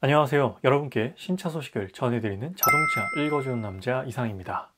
안녕하세요. 여러분께 신차 소식을 전해드리는 자동차 읽어주는 남자 이상입니다.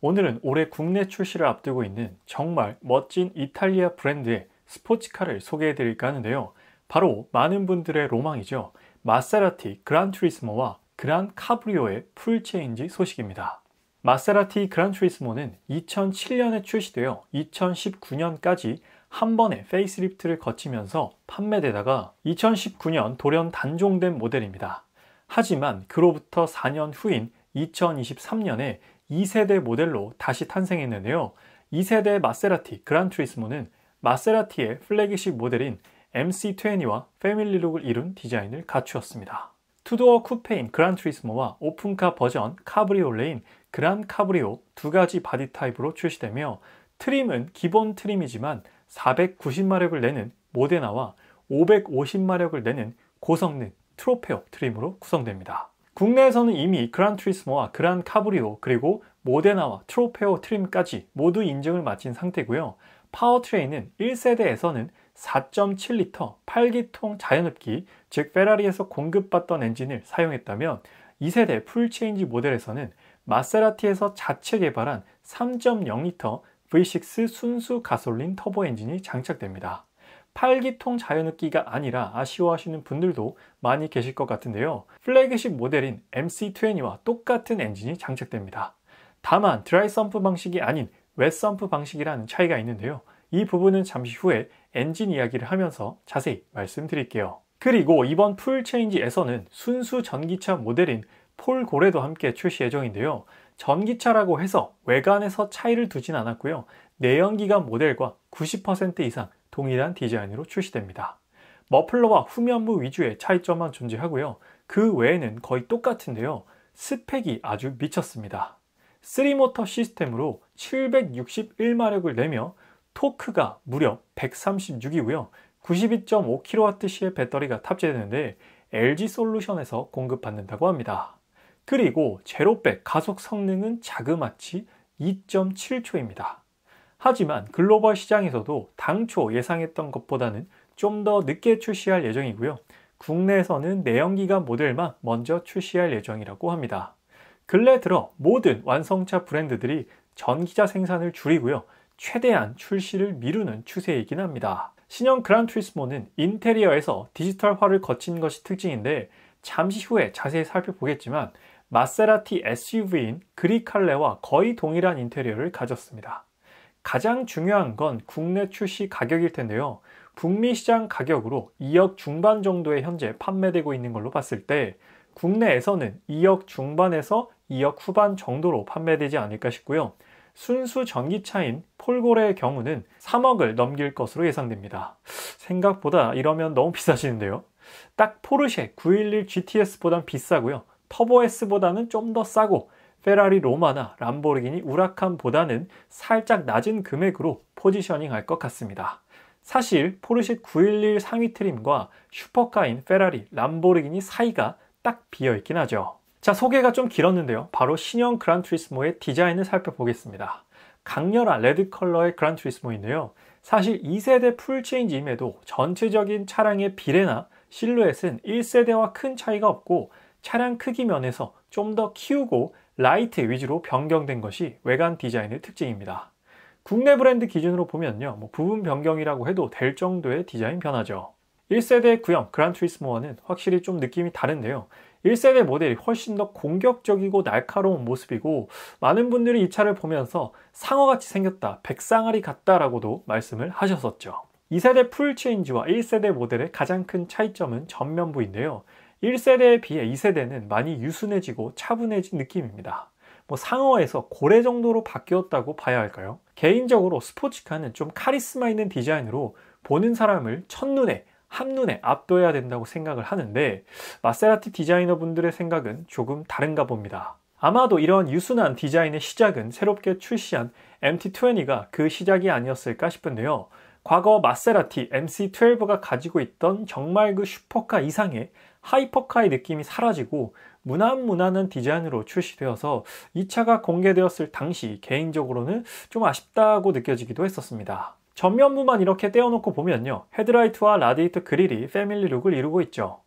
오늘은 올해 국내 출시를 앞두고 있는 정말 멋진 이탈리아 브랜드의 스포츠카를 소개해드릴까 하는데요. 바로 많은 분들의 로망이죠. 마세라티 그란투리스모와 그란 카브리오의 풀체인지 소식입니다. 마세라티 그란투리스모는 2007년에 출시되어 2019년까지 한 번의 페이스리프트를 거치면서 판매되다가 2019년 돌연 단종된 모델입니다. 하지만 그로부터 4년 후인 2023년에 2세대 모델로 다시 탄생했는데요. 2세대 마세라티 그란투리스모는 마세라티의 플래그십 모델인 MC20와 패밀리룩을 이룬 디자인을 갖추었습니다. 투도어 쿠페인 그란투리스모와 오픈카 버전 카브리올레인 그란 카브리오 두 가지 바디 타입으로 출시되며 트림은 기본 트림이지만 490마력을 내는 모데나와 550마력을 내는 고성능 트로페오 트림으로 구성됩니다. 국내에서는 이미 그란투리스모와 그란 카브리오 그리고 모데나와 트로페오 트림까지 모두 인증을 마친 상태고요. 파워트레인은 1세대에서는 4.7L 8기통 자연흡기, 즉 페라리에서 공급받던 엔진을 사용했다면 2세대 풀체인지 모델에서는 마세라티에서 자체 개발한 3.0L V6 순수 가솔린 터보 엔진이 장착됩니다. 8기통 자연흡기가 아니라 아쉬워하시는 분들도 많이 계실 것 같은데요. 플래그십 모델인 MC20와 똑같은 엔진이 장착됩니다. 다만 드라이 펌프 방식이 아닌 웻 펌프 방식이라는 차이가 있는데요. 이 부분은 잠시 후에 엔진 이야기를 하면서 자세히 말씀드릴게요. 그리고 이번 풀체인지에서는 순수 전기차 모델인 폴고레도 함께 출시 예정인데요. 전기차라고 해서 외관에서 차이를 두진 않았고요. 내연기관 모델과 90% 이상 동일한 디자인으로 출시됩니다. 머플러와 후면부 위주의 차이점만 존재하고요. 그 외에는 거의 똑같은데요. 스펙이 아주 미쳤습니다. 3모터 시스템으로 761마력을 내며 토크가 무려 136이고요. 92.5kWh의 배터리가 탑재되는데 LG솔루션에서 공급받는다고 합니다. 그리고 제로백 가속 성능은 자그마치 2.7초입니다. 하지만 글로벌 시장에서도 당초 예상했던 것보다는 좀 더 늦게 출시할 예정이고요. 국내에서는 내연기관 모델만 먼저 출시할 예정이라고 합니다. 근래 들어 모든 완성차 브랜드들이 전기차 생산을 줄이고요. 최대한 출시를 미루는 추세이긴 합니다. 신형 그란투리스모는 인테리어에서 디지털화를 거친 것이 특징인데 잠시 후에 자세히 살펴보겠지만 마세라티 SUV인 그리칼레와 거의 동일한 인테리어를 가졌습니다. 가장 중요한 건 국내 출시 가격일 텐데요. 북미 시장 가격으로 2억 중반 정도에 현재 판매되고 있는 걸로 봤을 때 국내에서는 2억 중반에서 2억 후반 정도로 판매되지 않을까 싶고요. 순수 전기차인 폴고레의 경우는 3억을 넘길 것으로 예상됩니다. 생각보다 이러면 너무 비싸지는데요. 딱 포르쉐 911 GTS보단 비싸고요. 터보 S보다는 좀 더 싸고 페라리 로마나 람보르기니 우라칸보다는 살짝 낮은 금액으로 포지셔닝할 것 같습니다. 사실 포르쉐 911 상위 트림과 슈퍼카인 페라리, 람보르기니 사이가 딱 비어있긴 하죠. 자, 소개가 좀 길었는데요. 바로 신형 그란투리스모의 디자인을 살펴보겠습니다. 강렬한 레드 컬러의 그란투리스모인데요. 사실 2세대 풀체인지임에도 전체적인 차량의 비례나 실루엣은 1세대와 큰 차이가 없고 차량 크기 면에서 좀 더 키우고 라이트 위주로 변경된 것이 외관 디자인의 특징입니다. 국내 브랜드 기준으로 보면요. 부분 변경이라고 해도 될 정도의 디자인 변화죠. 1세대 구형 그란투리스모와는 확실히 좀 느낌이 다른데요. 1세대 모델이 훨씬 더 공격적이고 날카로운 모습이고 많은 분들이 이 차를 보면서 상어같이 생겼다, 백상아리 같다라고도 말씀을 하셨었죠. 2세대 풀체인지와 1세대 모델의 가장 큰 차이점은 전면부인데요. 1세대에 비해 2세대는 많이 유순해지고 차분해진 느낌입니다. 상어에서 고래 정도로 바뀌었다고 봐야 할까요? 개인적으로 스포츠카는 좀 카리스마 있는 디자인으로 보는 사람을 첫눈에 한눈에 압도해야 된다고 생각을 하는데 마세라티 디자이너분들의 생각은 조금 다른가 봅니다. 아마도 이런 유순한 디자인의 시작은 새롭게 출시한 MT20가 그 시작이 아니었을까 싶은데요. 과거 마세라티 MC12가 가지고 있던 정말 그 슈퍼카 이상의 하이퍼카의 느낌이 사라지고 무난무난한 디자인으로 출시되어서 이 차가 공개되었을 당시 개인적으로는 좀 아쉽다고 느껴지기도 했었습니다. 전면부만 이렇게 떼어놓고 보면요. 헤드라이트와 라디에이터 그릴이 패밀리 룩을 이루고 있죠.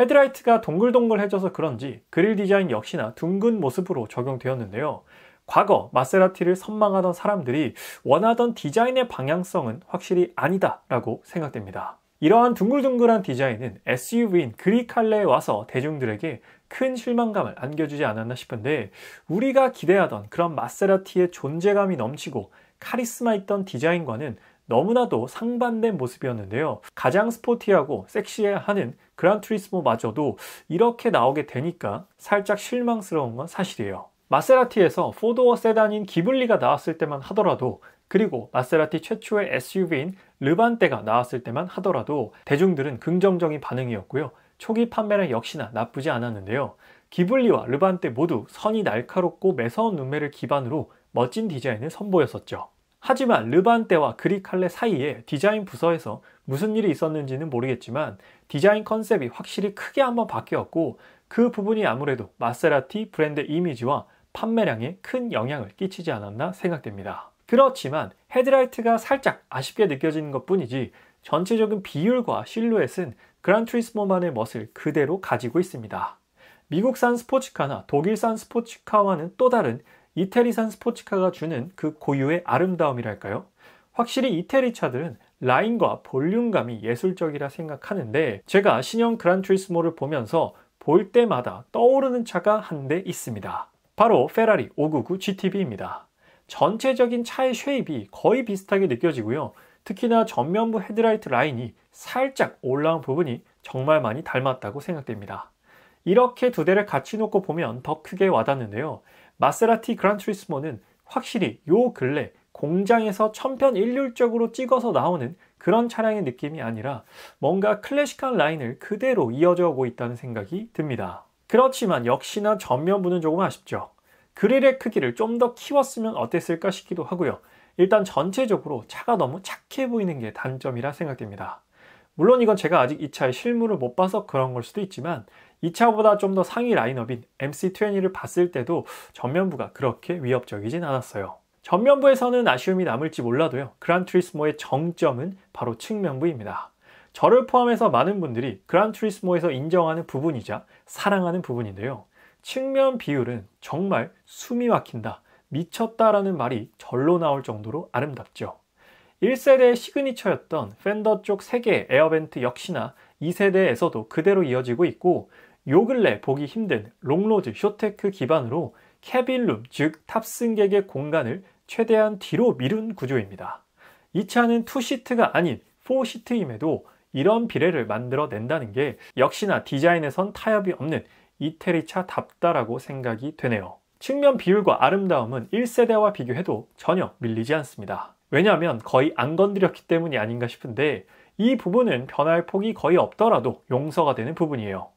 헤드라이트가 동글동글해져서 그런지 그릴 디자인 역시나 둥근 모습으로 적용되었는데요. 과거 마세라티를 선망하던 사람들이 원하던 디자인의 방향성은 확실히 아니다라고 생각됩니다. 이러한 둥글둥글한 디자인은 SUV인 그리칼레에 와서 대중들에게 큰 실망감을 안겨주지 않았나 싶은데, 우리가 기대하던 그런 마세라티의 존재감이 넘치고 카리스마 있던 디자인과는 너무나도 상반된 모습이었는데요. 가장 스포티하고 섹시해야 하는 그란투리스모마저도 이렇게 나오게 되니까 살짝 실망스러운 건 사실이에요. 마세라티에서 4도어 세단인 기블리가 나왔을 때만 하더라도, 그리고 마세라티 최초의 SUV인 르반떼가 나왔을 때만 하더라도 대중들은 긍정적인 반응이었고요. 초기 판매량 역시나 나쁘지 않았는데요. 기블리와 르반떼 모두 선이 날카롭고 매서운 눈매를 기반으로 멋진 디자인을 선보였었죠. 하지만 르반떼와 그리칼레 사이에 디자인 부서에서 무슨 일이 있었는지는 모르겠지만 디자인 컨셉이 확실히 크게 한번 바뀌었고, 그 부분이 아무래도 마세라티 브랜드 이미지와 판매량에 큰 영향을 끼치지 않았나 생각됩니다. 그렇지만 헤드라이트가 살짝 아쉽게 느껴지는 것 뿐이지 전체적인 비율과 실루엣은 그란투리스모만의 멋을 그대로 가지고 있습니다. 미국산 스포츠카나 독일산 스포츠카와는 또 다른 이태리산 스포츠카가 주는 그 고유의 아름다움이랄까요? 확실히 이태리 차들은 라인과 볼륨감이 예술적이라 생각하는데, 제가 신형 그란투리스모를 보면서 볼 때마다 떠오르는 차가 한 대 있습니다. 바로 페라리 599 GTB입니다. 전체적인 차의 쉐입이 거의 비슷하게 느껴지고요. 특히나 전면부 헤드라이트 라인이 살짝 올라온 부분이 정말 많이 닮았다고 생각됩니다. 이렇게 두 대를 같이 놓고 보면 더 크게 와닿는데요. 마세라티 그란투리스모는 확실히 요 근래 공장에서 천편일률적으로 찍어서 나오는 그런 차량의 느낌이 아니라 뭔가 클래식한 라인을 그대로 이어져 오고 있다는 생각이 듭니다. 그렇지만 역시나 전면부는 조금 아쉽죠. 그릴의 크기를 좀 더 키웠으면 어땠을까 싶기도 하고요. 일단 전체적으로 차가 너무 착해 보이는 게 단점이라 생각됩니다. 물론 이건 제가 아직 이 차의 실물을 못 봐서 그런 걸 수도 있지만 이 차보다 좀 더 상위 라인업인 MC20를 봤을 때도 전면부가 그렇게 위협적이진 않았어요. 전면부에서는 아쉬움이 남을지 몰라도요, 그란투리스모의 정점은 바로 측면부입니다. 저를 포함해서 많은 분들이 그란투리스모에서 인정하는 부분이자 사랑하는 부분인데요. 측면 비율은 정말 숨이 막힌다, 미쳤다라는 말이 절로 나올 정도로 아름답죠. 1세대의 시그니처였던 펜더 쪽 3개의 에어벤트 역시나 2세대에서도 그대로 이어지고 있고, 요 근래 보기 힘든 롱로즈 쇼테크 기반으로 캐빈룸, 즉 탑승객의 공간을 최대한 뒤로 미룬 구조입니다. 이 차는 2시트가 아닌 4시트임에도 이런 비례를 만들어낸다는 게 역시나 디자인에선 타협이 없는 이태리 차답다라고 생각이 되네요. 측면 비율과 아름다움은 1세대와 비교해도 전혀 밀리지 않습니다. 왜냐하면 거의 안 건드렸기 때문이 아닌가 싶은데, 이 부분은 변화의 폭이 거의 없더라도 용서가 되는 부분이에요.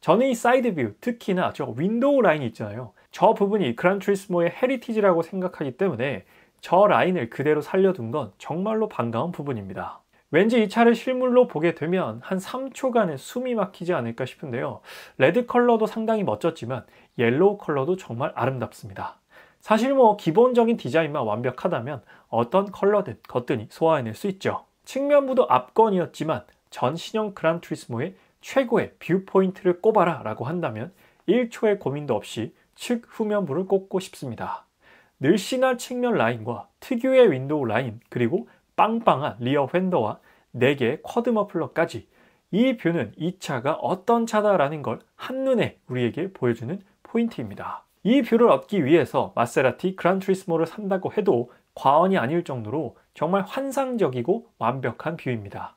저는 이 사이드뷰, 특히나 저 윈도우 라인이 있잖아요. 저 부분이 그란투리스모의 헤리티지라고 생각하기 때문에 저 라인을 그대로 살려둔 건 정말로 반가운 부분입니다. 왠지 이 차를 실물로 보게 되면 한 3초간의 숨이 막히지 않을까 싶은데요. 레드 컬러도 상당히 멋졌지만 옐로우 컬러도 정말 아름답습니다. 사실 뭐 기본적인 디자인만 완벽하다면 어떤 컬러든 거뜬히 소화해낼 수 있죠. 측면부도 압권이었지만 전 신형 그란투리스모의 최고의 뷰포인트를 꼽아라 라고 한다면 1초의 고민도 없이 측 후면부를 꼽고 싶습니다. 늘씬한 측면 라인과 특유의 윈도우 라인, 그리고 빵빵한 리어 휀더와 4개의 쿼드 머플러까지, 이 뷰는 이 차가 어떤 차다라는 걸 한눈에 우리에게 보여주는 포인트입니다. 이 뷰를 얻기 위해서 마세라티 그란투리스모를 산다고 해도 과언이 아닐 정도로 정말 환상적이고 완벽한 뷰입니다.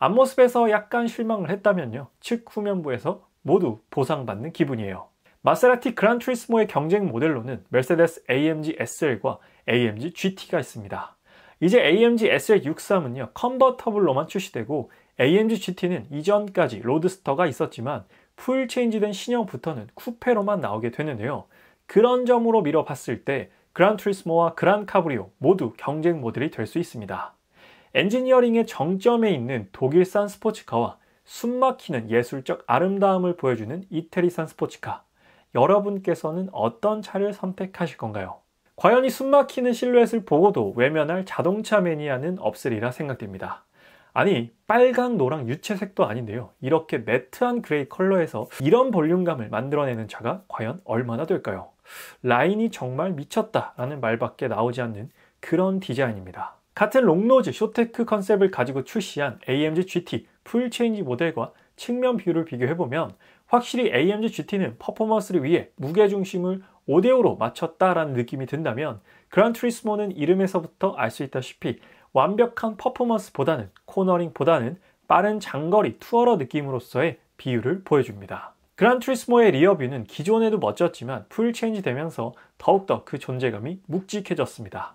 앞모습에서 약간 실망을 했다면요, 측 후면부에서 모두 보상받는 기분이에요. 마세라티 그란투리스모의 경쟁 모델로는 메르세데스 AMG SL과 AMG GT가 있습니다. 이제 AMG SL63은요 컨버터블로만 출시되고, AMG GT는 이전까지 로드스터가 있었지만 풀체인지된 신형부터는 쿠페로만 나오게 되는데요. 그런 점으로 미뤄봤을 때 그란투리스모와 그란 카브리오 모두 경쟁 모델이 될 수 있습니다. 엔지니어링의 정점에 있는 독일산 스포츠카와 숨막히는 예술적 아름다움을 보여주는 이태리산 스포츠카, 여러분께서는 어떤 차를 선택하실 건가요? 과연 이 숨막히는 실루엣을 보고도 외면할 자동차 매니아는 없으리라 생각됩니다. 아니 빨강 노랑 유채색도 아닌데요, 이렇게 매트한 그레이 컬러에서 이런 볼륨감을 만들어내는 차가 과연 얼마나 될까요? 라인이 정말 미쳤다 라는 말밖에 나오지 않는 그런 디자인입니다. 같은 롱노즈 쇼테크 컨셉을 가지고 출시한 AMG GT 풀체인지 모델과 측면 뷰를 비교해보면 확실히 AMG GT는 퍼포먼스를 위해 무게중심을 5대5로 맞췄다라는 느낌이 든다면 그란투리스모는 이름에서부터 알 수 있다시피 완벽한 퍼포먼스보다는 코너링보다는 빠른 장거리 투어러 느낌으로서의 비유를 보여줍니다. 그란투리스모의 리어뷰는 기존에도 멋졌지만 풀체인지 되면서 더욱더 그 존재감이 묵직해졌습니다.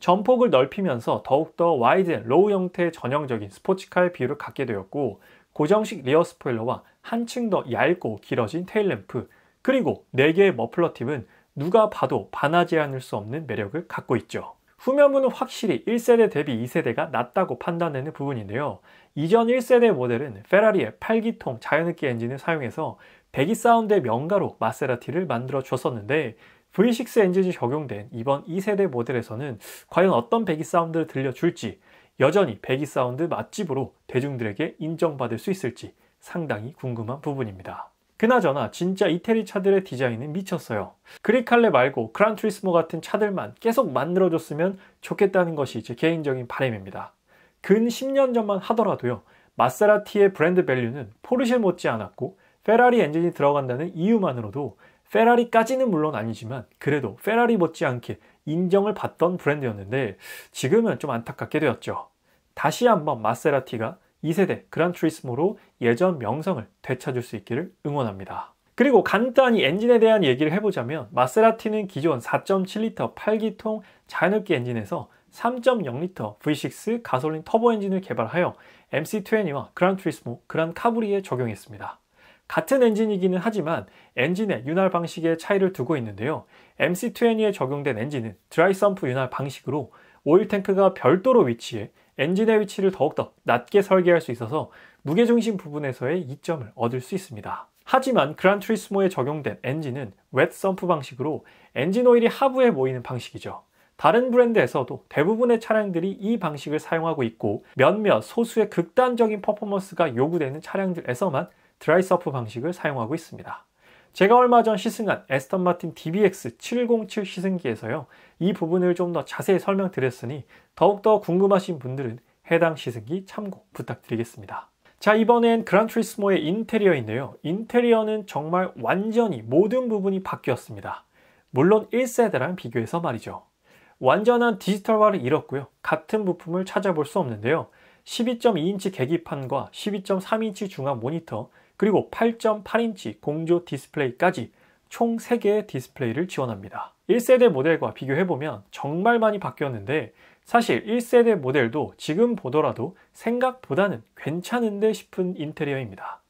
전폭을 넓히면서 더욱더 와이드 앤 로우 형태의 전형적인 스포츠카의 비율을 갖게 되었고, 고정식 리어 스포일러와 한층 더 얇고 길어진 테일램프, 그리고 4개의 머플러 팁은 누가 봐도 반하지 않을 수 없는 매력을 갖고 있죠. 후면부는 확실히 1세대 대비 2세대가 낫다고 판단되는 부분인데요, 이전 1세대 모델은 페라리의 8기통 자연흡기 엔진을 사용해서 배기 사운드의 명가로 마세라티를 만들어 줬었는데, V6 엔진이 적용된 이번 2세대 모델에서는 과연 어떤 배기 사운드를 들려줄지, 여전히 배기 사운드 맛집으로 대중들에게 인정받을 수 있을지 상당히 궁금한 부분입니다. 그나저나 진짜 이태리 차들의 디자인은 미쳤어요. 그리칼레 말고 그란투리스모 같은 차들만 계속 만들어줬으면 좋겠다는 것이 제 개인적인 바람입니다. 근 10년 전만 하더라도요, 마세라티의 브랜드 밸류는 포르쉐 못지않았고 페라리 엔진이 들어간다는 이유만으로도 페라리까지는 물론 아니지만 그래도 페라리 못지않게 인정을 받던 브랜드였는데 지금은 좀 안타깝게 되었죠. 다시 한번 마세라티가 2세대 그란투리스모로 예전 명성을 되찾을 수 있기를 응원합니다. 그리고 간단히 엔진에 대한 얘기를 해보자면 마세라티는 기존 4.7L 8기통 자연흡기 엔진에서 3.0L V6 가솔린 터보 엔진을 개발하여 MC20와 그란투리스모, 그란 카브리에 적용했습니다. 같은 엔진이기는 하지만 엔진의 윤활 방식의 차이를 두고 있는데요, MC20에 적용된 엔진은 드라이 펌프 윤활 방식으로 오일 탱크가 별도로 위치해 엔진의 위치를 더욱더 낮게 설계할 수 있어서 무게중심 부분에서의 이점을 얻을 수 있습니다. 하지만 그란투리스모에 적용된 엔진은 웻 펌프 방식으로 엔진 오일이 하부에 모이는 방식이죠. 다른 브랜드에서도 대부분의 차량들이 이 방식을 사용하고 있고, 몇몇 소수의 극단적인 퍼포먼스가 요구되는 차량들에서만 드라이 서프 방식을 사용하고 있습니다. 제가 얼마 전 시승한 에스턴 마틴 DBX 707 시승기에서요, 이 부분을 좀 더 자세히 설명드렸으니 더욱더 궁금하신 분들은 해당 시승기 참고 부탁드리겠습니다. 자, 이번엔 그란투리스모의 인테리어인데요, 인테리어는 정말 완전히 모든 부분이 바뀌었습니다. 물론 1세대랑 비교해서 말이죠. 완전한 디지털화를 이뤘고요, 같은 부품을 찾아볼 수 없는데요, 12.2인치 계기판과 12.3인치 중앙 모니터, 그리고 8.8인치 공조 디스플레이까지 총 3개의 디스플레이를 지원합니다. 1세대 모델과 비교해보면 정말 많이 바뀌었는데, 사실 1세대 모델도 지금 보더라도 생각보다는 괜찮은데 싶은 인테리어입니다.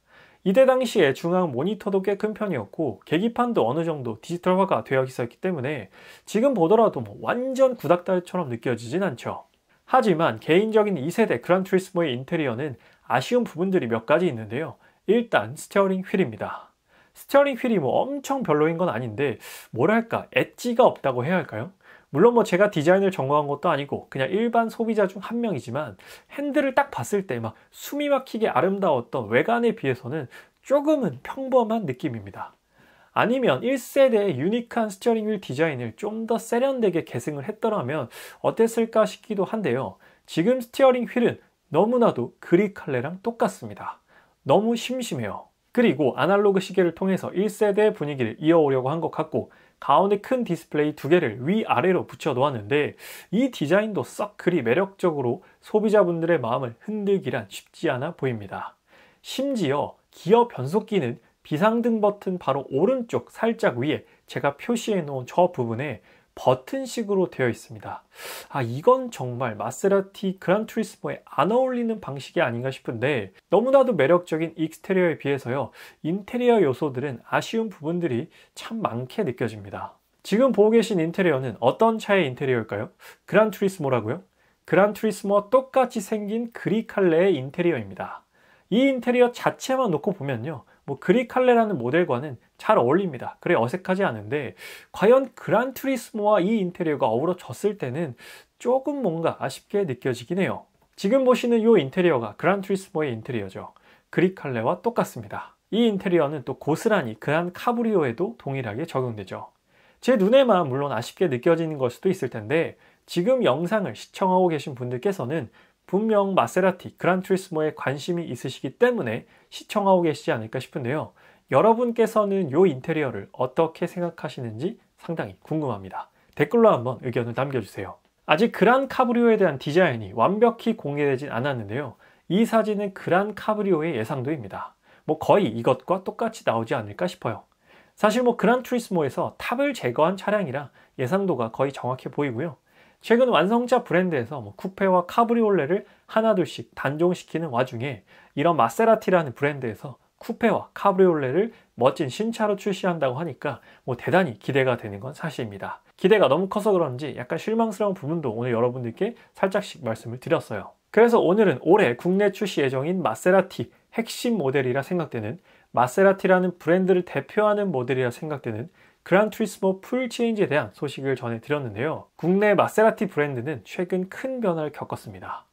이때 당시에 중앙 모니터도 꽤 큰 편이었고 계기판도 어느 정도 디지털화가 되어 있었기 때문에 지금 보더라도 완전 구닥다리처럼 느껴지진 않죠. 하지만 개인적인 2세대 그란투리스모의 인테리어는 아쉬운 부분들이 몇 가지 있는데요, 일단 스티어링 휠입니다. 스티어링 휠이 엄청 별로인 건 아닌데 뭐랄까 엣지가 없다고 해야 할까요? 물론 제가 디자인을 전공한 것도 아니고 그냥 일반 소비자 중 한 명이지만 핸들을 딱 봤을 때 막 숨이 막히게 아름다웠던 외관에 비해서는 조금은 평범한 느낌입니다. 아니면 1세대의 유니크한 스티어링 휠 디자인을 좀 더 세련되게 계승을 했더라면 어땠을까 싶기도 한데요, 지금 스티어링 휠은 너무나도 그리칼레랑 똑같습니다. 너무 심심해요. 그리고 아날로그 시계를 통해서 1세대의 분위기를 이어오려고 한 것 같고, 가운데 큰 디스플레이 2개를 위아래로 붙여 놓았는데 이 디자인도 썩 그리 매력적으로 소비자분들의 마음을 흔들기란 쉽지 않아 보입니다. 심지어 기어 변속기는 비상등 버튼 바로 오른쪽 살짝 위에 제가 표시해 놓은 저 부분에 버튼식으로 되어 있습니다. 아, 이건 정말 마세라티 그란투리스모에 안 어울리는 방식이 아닌가 싶은데, 너무나도 매력적인 익스테리어에 비해서요, 인테리어 요소들은 아쉬운 부분들이 참 많게 느껴집니다. 지금 보고 계신 인테리어는 어떤 차의 인테리어일까요? 그란투리스모라고요? 그란투리스모와 똑같이 생긴 그리칼레의 인테리어입니다. 이 인테리어 자체만 놓고 보면요, 그리칼레라는 모델과는 잘 어울립니다. 그래 어색하지 않은데 과연 그란투리스모와 이 인테리어가 어우러졌을 때는 조금 뭔가 아쉽게 느껴지긴 해요. 지금 보시는 이 인테리어가 그란투리스모의 인테리어죠. 그리칼레와 똑같습니다. 이 인테리어는 또 고스란히 그란 카브리오에도 동일하게 적용되죠. 제 눈에만 물론 아쉽게 느껴지는 걸 수도 있을 텐데 지금 영상을 시청하고 계신 분들께서는 분명 마세라티, 그란투리스모에 관심이 있으시기 때문에 시청하고 계시지 않을까 싶은데요. 여러분께서는 이 인테리어를 어떻게 생각하시는지 상당히 궁금합니다. 댓글로 한번 의견을 남겨주세요. 아직 그란 카브리오에 대한 디자인이 완벽히 공개되진 않았는데요. 이 사진은 그란 카브리오의 예상도입니다. 뭐 거의 이것과 똑같이 나오지 않을까 싶어요. 사실 뭐 그란투리스모에서 탑을 제거한 차량이라 예상도가 거의 정확해 보이고요. 최근 완성차 브랜드에서 뭐 쿠페와 카브리올레를 하나둘씩 단종시키는 와중에 이런 마세라티라는 브랜드에서 쿠페와 카브리올레를 멋진 신차로 출시한다고 하니까 뭐 대단히 기대가 되는 건 사실입니다. 기대가 너무 커서 그런지 약간 실망스러운 부분도 오늘 여러분들께 살짝씩 말씀을 드렸어요. 그래서 오늘은 올해 국내 출시 예정인 마세라티 핵심 모델이라 생각되는 마세라티라는 브랜드를 대표하는 모델이라 생각되는 그란투리스모 풀체인지에 대한 소식을 전해드렸는데요. 국내 마세라티 브랜드는 최근 큰 변화를 겪었습니다.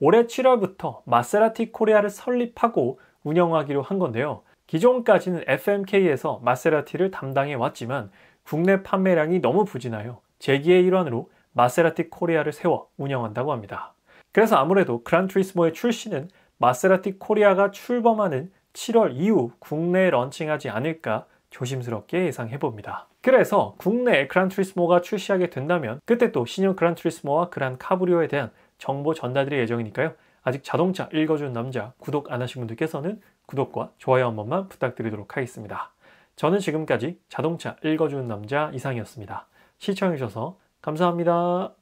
올해 7월부터 마세라티 코리아를 설립하고 운영하기로 한 건데요. 기존까지는 FMK에서 마세라티를 담당해 왔지만 국내 판매량이 너무 부진하여 재기의 일환으로 마세라티 코리아를 세워 운영한다고 합니다. 그래서 아무래도 그란투리스모의 출시는 마세라티 코리아가 출범하는 7월 이후 국내에 런칭하지 않을까 조심스럽게 예상해봅니다. 그래서 국내에 그란투리스모가 출시하게 된다면 그때 또 신형 그란투리스모와 그란 카브리오에 대한 정보 전달드릴 예정이니까요. 아직 자동차 읽어주는 남자 구독 안 하신 분들께서는 구독과 좋아요 한 번만 부탁드리도록 하겠습니다. 저는 지금까지 자동차 읽어주는 남자 이상이었습니다. 시청해주셔서 감사합니다.